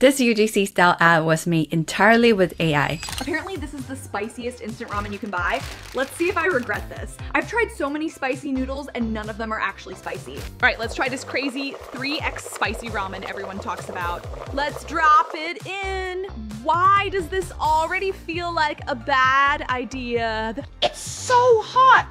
This UGC style ad was made entirely with AI. Apparently this is the spiciest instant ramen you can buy. Let's see if I regret this. I've tried so many spicy noodles and none of them are actually spicy. All right, let's try this crazy 3x spicy ramen everyone talks about. Let's drop it in. Why does this already feel like a bad idea? It's so hot.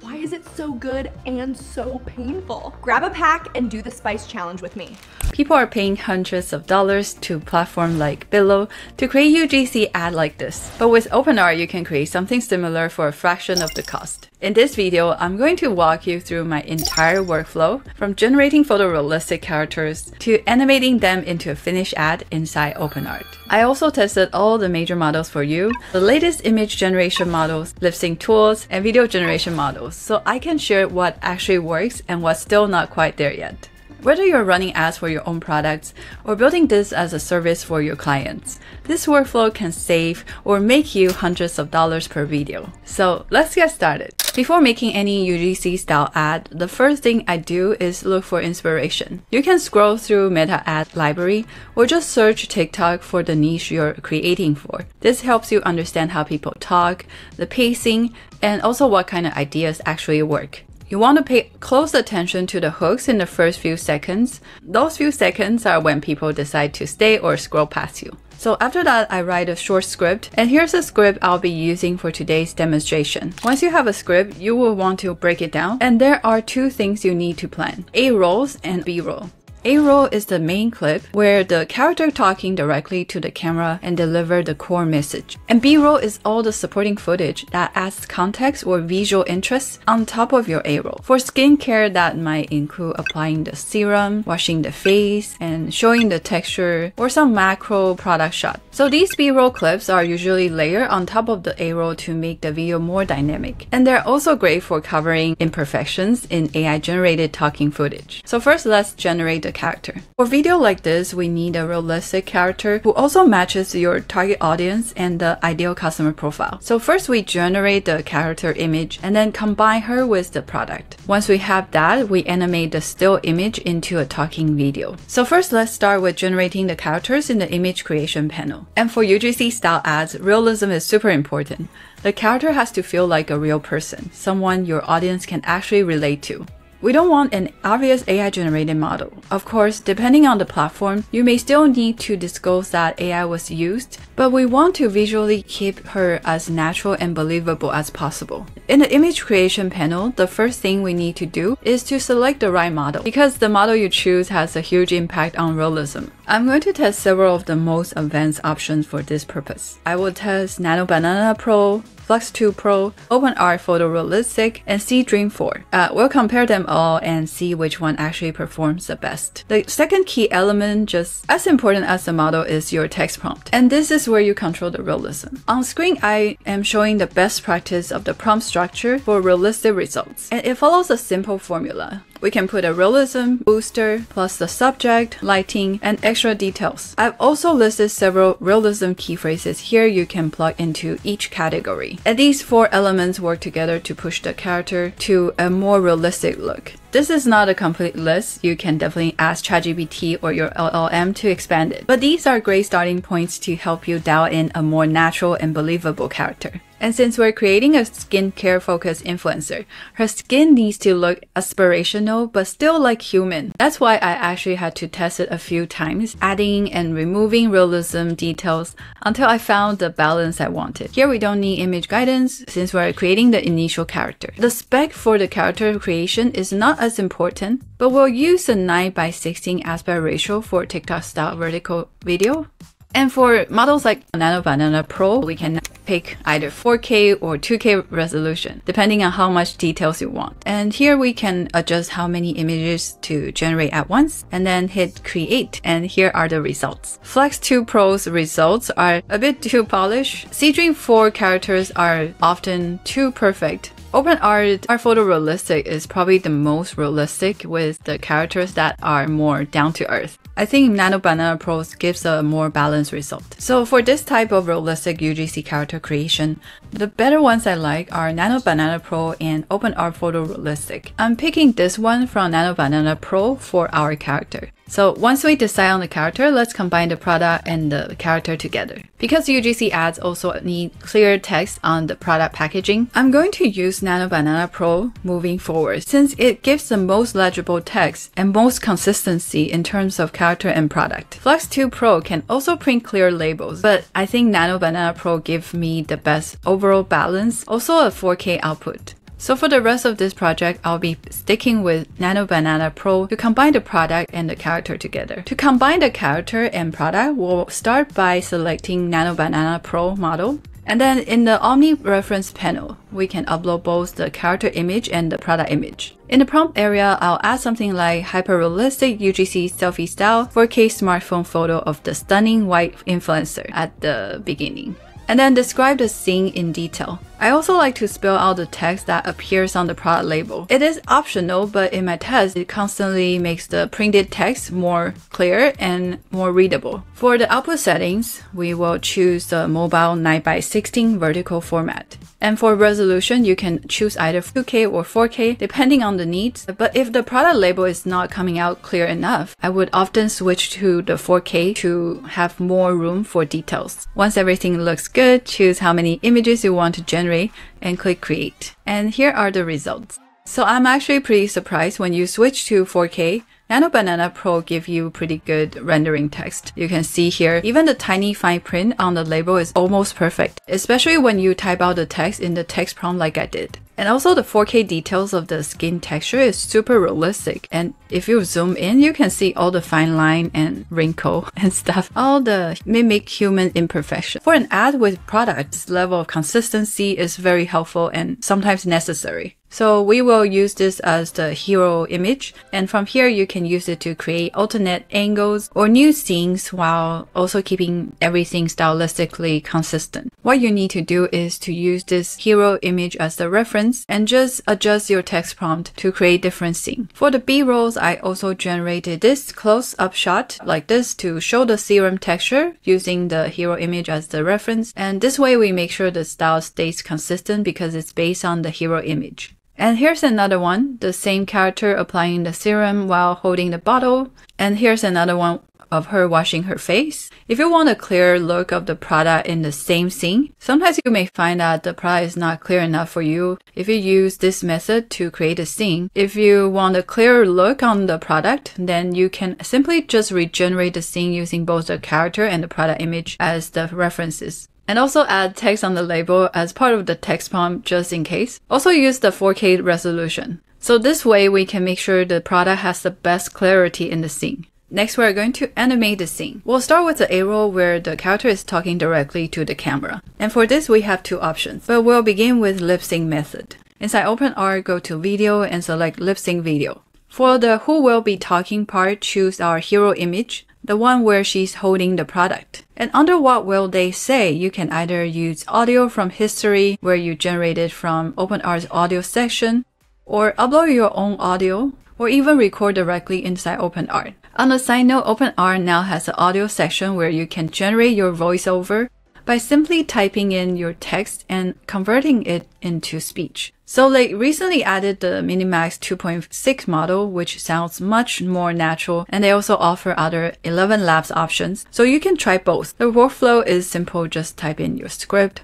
Why is it so good and so painful? Grab a pack and do the spice challenge with me. People are paying hundreds of dollars to platform like Billo to create UGC ad like this. But with OpenArt, you can create something similar for a fraction of the cost. In this video, I'm going to walk you through my entire workflow from generating photorealistic characters to animating them into a finished ad inside OpenArt. I also tested all the major models for you, the latest image generation models, lip sync tools, and video generation models, so I can share what actually works and what's still not quite there yet. Whether you're running ads for your own products or building this as a service for your clients, this workflow can save or make you hundreds of dollars per video. So let's get started. Before making any UGC style ad, the first thing I do is look for inspiration. You can scroll through Meta ad library or just search TikTok for the niche you're creating for. This helps you understand how people talk, the pacing, and also what kind of ideas actually work. You want to pay close attention to the hooks in the first few seconds. Those few seconds are when people decide to stay or scroll past you. So after that, I write a short script, and here's the script I'll be using for today's demonstration. Once you have a script, you will want to break it down, and there are two things you need to plan: A-rolls and B-roll. A-roll is the main clip where the character talking directly to the camera and deliver the core message. And B-roll is all the supporting footage that adds context or visual interest on top of your A-roll. For skincare, that might include applying the serum, washing the face, and showing the texture, or some macro product shot. So these B-roll clips are usually layered on top of the A-roll to make the video more dynamic. And they're also great for covering imperfections in AI-generated talking footage. So first, let's generate the character. For video like this, we need a realistic character who also matches your target audience and the ideal customer profile. So first we generate the character image and then combine her with the product. Once we have that, we animate the still image into a talking video. So first let's start with generating the characters in the image creation panel. And for UGC style ads, realism is super important. The character has to feel like a real person, someone your audience can actually relate to. We don't want an obvious AI-generated model. Of course, depending on the platform, you may still need to disclose that AI was used, but we want to visually keep her as natural and believable as possible. In the image creation panel, the first thing we need to do is to select the right model, because the model you choose has a huge impact on realism. I'm going to test several of the most advanced options for this purpose. I will test Nano Banana Pro, Flux 2 Pro, OpenArt Photorealistic, and Seedance 4. We'll compare them all and see which one actually performs the best. The second key element, just as important as the model, is your text prompt. And this is where you control the realism. On screen, I am showing the best practice of the prompt structure for realistic results. And it follows a simple formula. We can put a realism booster plus the subject, lighting, and extra details. I've also listed several realism key phrases here you can plug into each category. And these four elements work together to push the character to a more realistic look. This is not a complete list. You can definitely ask ChatGPT or your LLM to expand it. But these are great starting points to help you dial in a more natural and believable character. And since we're creating a skincare-focused influencer, her skin needs to look aspirational but still like human. That's why I actually had to test it a few times, adding and removing realism details until I found the balance I wanted. Here we don't need image guidance since we're creating the initial character. The spec for the character creation is not as important, but we'll use a 9:16 aspect ratio for TikTok-style vertical video. And for models like Nano Banana Pro, we can pick either 4K or 2K resolution, depending on how much details you want. And here we can adjust how many images to generate at once, and then hit create, and here are the results. Flux 2 Pro's results are a bit too polished. Seedance 4 characters are often too perfect. OpenArt photorealistic is probably the most realistic, with the characters that are more down to earth. I think Nano Banana Pro gives a more balanced result. So for this type of realistic UGC character creation, the better ones I like are Nano Banana Pro and OpenArt photorealistic. I'm picking this one from Nano Banana Pro for our character. So once we decide on the character, let's combine the product and the character together. Because UGC ads also need clear text on the product packaging, I'm going to use Nano Banana Pro moving forward since it gives the most legible text and most consistency in terms of character and product. Flux 2 Pro can also print clear labels, but I think Nano Banana Pro gives me the best overall balance, also a 4K output. So for the rest of this project, I'll be sticking with Nano Banana Pro to combine the product and the character together. To combine the character and product, we'll start by selecting Nano Banana Pro model. And then in the Omni reference panel, we can upload both the character image and the product image. In the prompt area, I'll add something like hyper-realistic UGC selfie style 4K smartphone photo of the stunning white influencer at the beginning. And then describe the scene in detail. I also like to spell out the text that appears on the product label. It is optional, but in my test, it constantly makes the printed text more clear and more readable. For the output settings, we will choose the mobile 9:16 vertical format. And for resolution, you can choose either 2K or 4K, depending on the needs. But if the product label is not coming out clear enough, I would often switch to the 4K to have more room for details. Once everything looks good, choose how many images you want to generate and click create. And here are the results. So I'm actually pretty surprised when you switch to 4K, Nano Banana Pro gives you pretty good rendering text. You can see here, even the tiny fine print on the label is almost perfect, especially when you type out the text in the text prompt like I did. And also the 4K details of the skin texture is super realistic. And if you zoom in, you can see all the fine line and wrinkle and stuff. All the mimic human imperfection. For an ad with products, this level of consistency is very helpful and sometimes necessary. So we will use this as the hero image. And from here, you can use it to create alternate angles or new scenes while also keeping everything stylistically consistent. What you need to do is to use this hero image as the reference and just adjust your text prompt to create different scenes. For the B-rolls, I also generated this close-up shot like this to show the serum texture using the hero image as the reference, and this way we make sure the style stays consistent because it's based on the hero image. And here's another one, the same character applying the serum while holding the bottle, and here's another one of her washing her face. If you want a clear look of the product in the same scene, sometimes you may find that the product is not clear enough for you. If you use this method to create a scene, if you want a clearer look on the product, then you can simply just regenerate the scene using both the character and the product image as the references. And also add text on the label as part of the text prompt just in case. Also use the 4K resolution. So this way we can make sure the product has the best clarity in the scene. Next, we're going to animate the scene. We'll start with the A-roll where the character is talking directly to the camera. And for this, we have two options, but we'll begin with lip sync method. Inside OpenArt, go to video and select lip sync video. For the who will be talking part, choose our hero image, the one where she's holding the product. And under what will they say, you can either use audio from history where you generated from OpenArt's audio section, or upload your own audio, or even record directly inside OpenArt. On a side note, OpenArt now has an audio section where you can generate your voiceover by simply typing in your text and converting it into speech. So they recently added the Minimax 2.6 model, which sounds much more natural, and they also offer other ElevenLabs options, so you can try both. The workflow is simple, just type in your script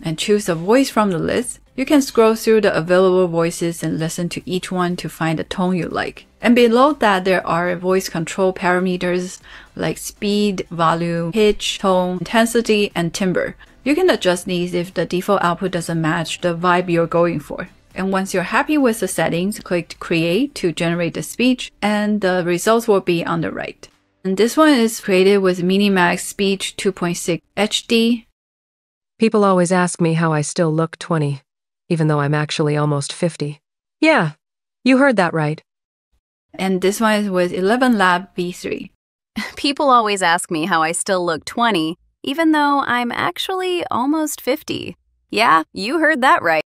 and choose a voice from the list. You can scroll through the available voices and listen to each one to find the tone you like. And below that, there are voice control parameters like speed, volume, pitch, tone, intensity, and timbre. You can adjust these if the default output doesn't match the vibe you're going for. And once you're happy with the settings, click Create to generate the speech, and the results will be on the right. And this one is created with Minimax Speech 2.6 HD. People always ask me how I still look 20. Even though I'm actually almost 50. Yeah, you heard that right. And this one is with ElevenLabs V3. People always ask me how I still look 20, even though I'm actually almost 50. Yeah, you heard that right.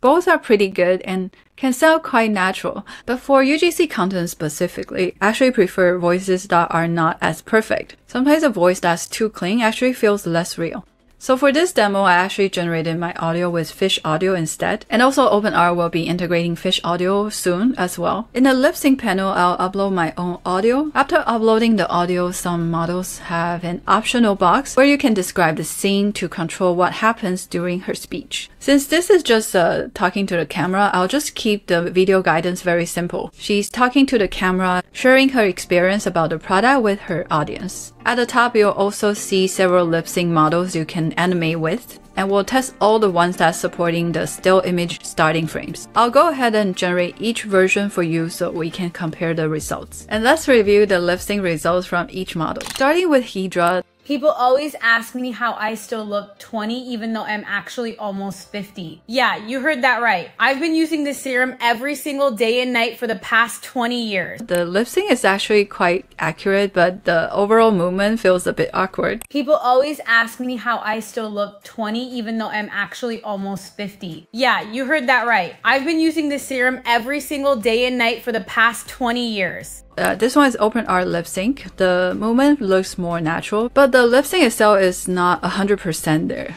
Both are pretty good and can sound quite natural, but for UGC content specifically, I actually prefer voices that are not as perfect. Sometimes a voice that's too clean actually feels less real. So for this demo, I actually generated my audio with Fish Audio instead, and also OpenArt will be integrating Fish Audio soon as well. In the lip sync panel, I'll upload my own audio. After uploading the audio, some models have an optional box where you can describe the scene to control what happens during her speech. Since this is just talking to the camera, I'll just keep the video guidance very simple. She's talking to the camera, sharing her experience about the product with her audience. At the top, you'll also see several lip sync models you can animate with, and we'll test all the ones that's supporting the still image starting frames. I'll go ahead and generate each version for you so we can compare the results. And let's review the lip sync results from each model. Starting with Hedra. People always ask me how I still look 20 even though I'm actually almost 50. Yeah, you heard that right. I've been using this serum every single day and night for the past 20 years. The lip sync is actually quite accurate, but the overall movement feels a bit awkward. People always ask me how I still look 20 even though I'm actually almost 50. Yeah, you heard that right. I've been using this serum every single day and night for the past 20 years. This one is OpenArt lip sync. The movement looks more natural, but the lip sync itself is not 100% there.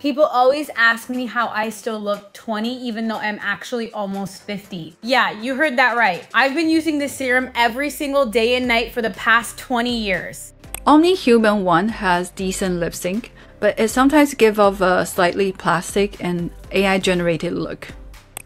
People always ask me how I still look 20 even though I'm actually almost 50. Yeah, you heard that right. I've been using this serum every single day and night for the past 20 years. OmniHuman 1 has decent lip sync, but it sometimes gives off a slightly plastic and AI-generated look.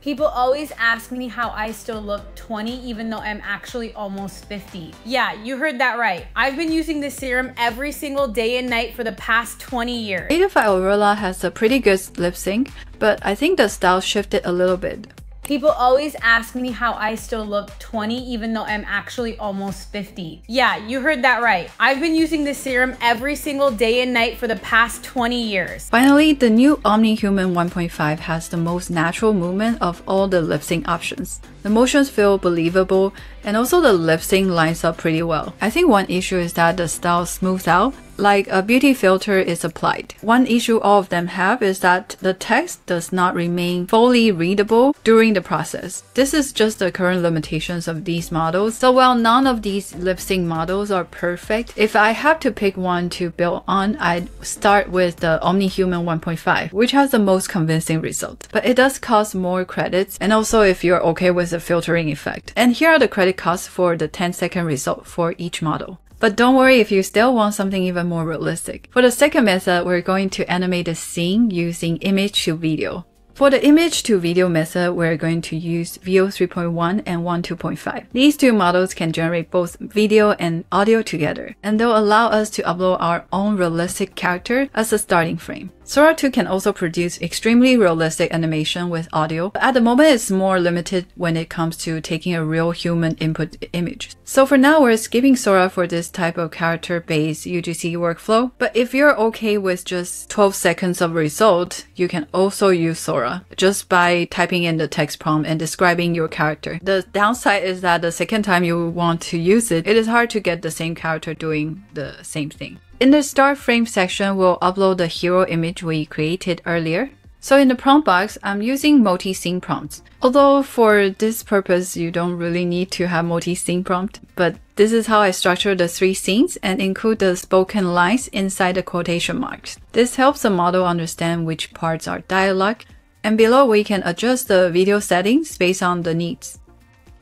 People always ask me how I still look 20 even though I'm actually almost 50. Yeah, you heard that right. I've been using this serum every single day and night for the past 20 years. Ada Fiorela has a pretty good lip sync, but I think the style shifted a little bit. People always ask me how I still look 20 even though I'm actually almost 50. Yeah, you heard that right. I've been using this serum every single day and night for the past 20 years. Finally, the new OmniHuman 1.5 has the most natural movement of all the lip sync options. The motions feel believable, and also the lip sync lines up pretty well. I think one issue is that the style smooths out, like a beauty filter is applied. One issue all of them have is that the text does not remain fully readable during the process. This is just the current limitations of these models. So while none of these lip sync models are perfect, if I have to pick one to build on, I'd start with the OmniHuman 1.5, which has the most convincing result. But it does cost more credits, and also if you're okay with the filtering effect. And here are the credit costs for the 10-second result for each model. But don't worry if you still want something even more realistic. For the second method, we're going to animate a scene using image to video. For the image to video method, we're going to use Veo 3.1 and Wan 2.5. These two models can generate both video and audio together, and they'll allow us to upload our own realistic character as a starting frame. Sora 2 can also produce extremely realistic animation with audio, but at the moment it's more limited when it comes to taking a real human input image. So for now, we're skipping Sora for this type of character-based UGC workflow, but if you're okay with just 12 seconds of result, you can also use Sora, just by typing in the text prompt and describing your character. The downside is that the second time you want to use it, it is hard to get the same character doing the same thing. In the start frame section, we'll upload the hero image we created earlier. So in the prompt box, I'm using multi-scene prompts. Although for this purpose, you don't really need to have multi-scene prompt, but this is how I structure the three scenes and include the spoken lines inside the quotation marks. This helps the model understand which parts are dialogue, and below, we can adjust the video settings based on the needs.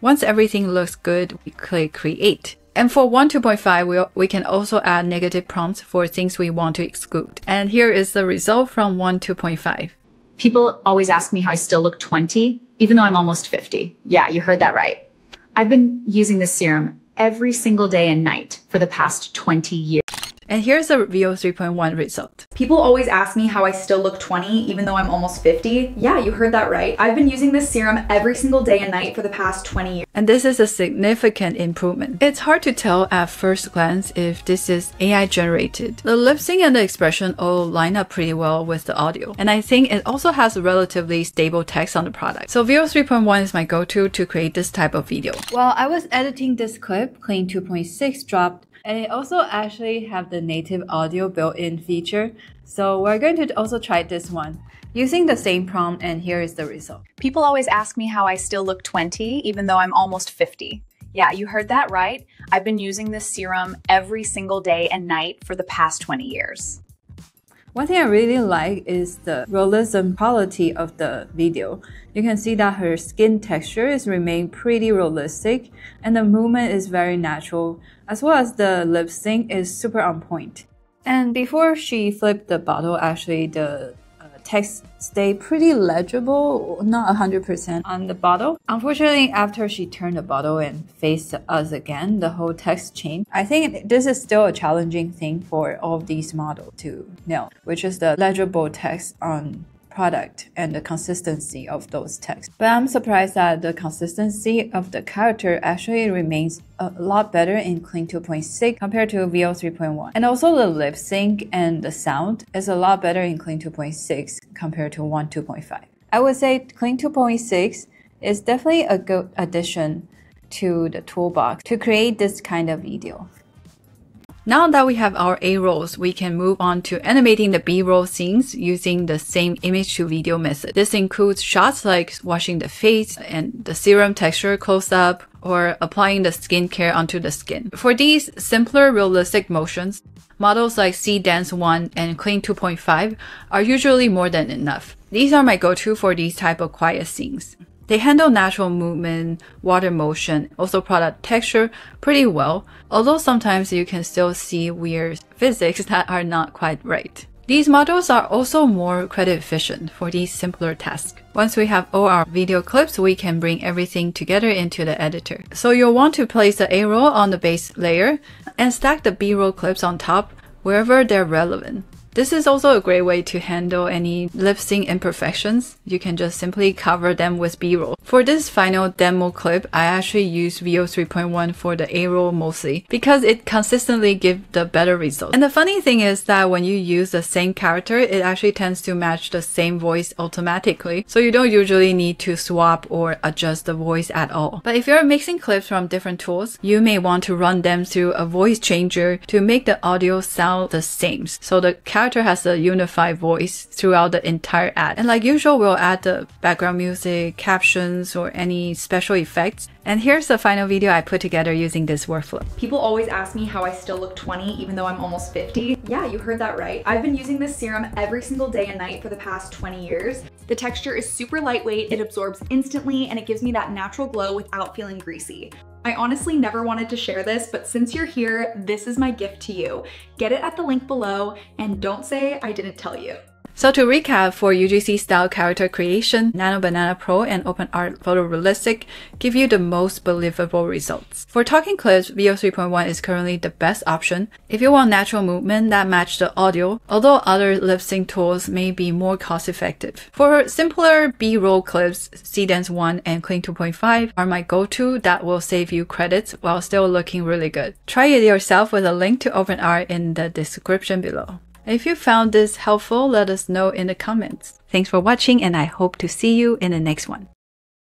Once everything looks good, we click Create. And for 1.2.5, we can also add negative prompts for things we want to exclude. And here is the result from 1.2.5. People always ask me how I still look 20, even though I'm almost 50. Yeah, you heard that right. I've been using this serum every single day and night for the past 20 years. And here's the Veo 3.1 result. People always ask me how I still look 20 even though I'm almost 50. Yeah, you heard that right. I've been using this serum every single day and night for the past 20 years. And this is a significant improvement. It's hard to tell at first glance if this is AI generated. The lip sync and the expression all line up pretty well with the audio. And I think it also has relatively stable text on the product. So Veo 3.1 is my go-to to create this type of video. While I was editing this clip, Kling 2.6 dropped, and it also actually have the native audio built-in feature. So we're going to also try this one using the same prompt, and here is the result. People always ask me how I still look 20 even though I'm almost 50. Yeah, you heard that right. I've been using this serum every single day and night for the past 20 years. One thing I really like is the realism quality of the video. You can see that her skin texture is remained pretty realistic and the movement is very natural, as well as the lip sync is super on point. And before she flipped the bottle, actually the text stayed pretty legible, not 100% on the bottle. Unfortunately, after she turned the bottle and faced us again, the whole text changed. I think this is still a challenging thing for all of these models to nail, which is the legible text on product and the consistency of those texts. But I'm surprised that the consistency of the character actually remains a lot better in Kling 2.6 compared to Veo 3.1. And also the lip sync and the sound is a lot better in Kling 2.6 compared to Wan 2.5. I would say Kling 2.6 is definitely a good addition to the toolbox to create this kind of video. Now that we have our A-rolls, we can move on to animating the B-roll scenes using the same image-to-video method. This includes shots like washing the face and the serum texture close-up or applying the skincare onto the skin. For these simpler realistic motions, models like Seedance 1 and Kling 2.5 are usually more than enough. These are my go-to for these type of quiet scenes. They handle natural movement, water motion, also product texture pretty well, although sometimes you can still see weird physics that are not quite right. These models are also more credit efficient for these simpler tasks. Once we have all our video clips, we can bring everything together into the editor. So you'll want to place the A-roll on the base layer and stack the B-roll clips on top wherever they're relevant. This is also a great way to handle any lip sync imperfections. You can just simply cover them with B-roll. For this final demo clip, I actually use Veo 3.1 for the A-roll mostly because it consistently gives the better results. And the funny thing is that when you use the same character, it actually tends to match the same voice automatically, so you don't usually need to swap or adjust the voice at all. But if you're mixing clips from different tools, you may want to run them through a voice changer to make the audio sound the same, so the character has a unified voice throughout the entire ad. And like usual, we'll add the background music, captions, or any special effects. And here's the final video I put together using this workflow. People always ask me how I still look 20 even though I'm almost 50. Yeah, you heard that right. I've been using this serum every single day and night for the past 20 years. The texture is super lightweight, it absorbs instantly, and it gives me that natural glow without feeling greasy. I honestly never wanted to share this, but since you're here, this is my gift to you. Get it at the link below and don't say I didn't tell you. So to recap, for UGC style character creation, Nano Banana Pro and OpenArt Photorealistic give you the most believable results. For talking clips, Veo 3.1 is currently the best option if you want natural movement that match the audio, although other lip sync tools may be more cost effective. For simpler B-roll clips, Seedance 1 and Kling 2.5 are my go-to that will save you credits while still looking really good. Try it yourself with a link to OpenArt in the description below. If you found this helpful, let us know in the comments. Thanks for watching and I hope to see you in the next one.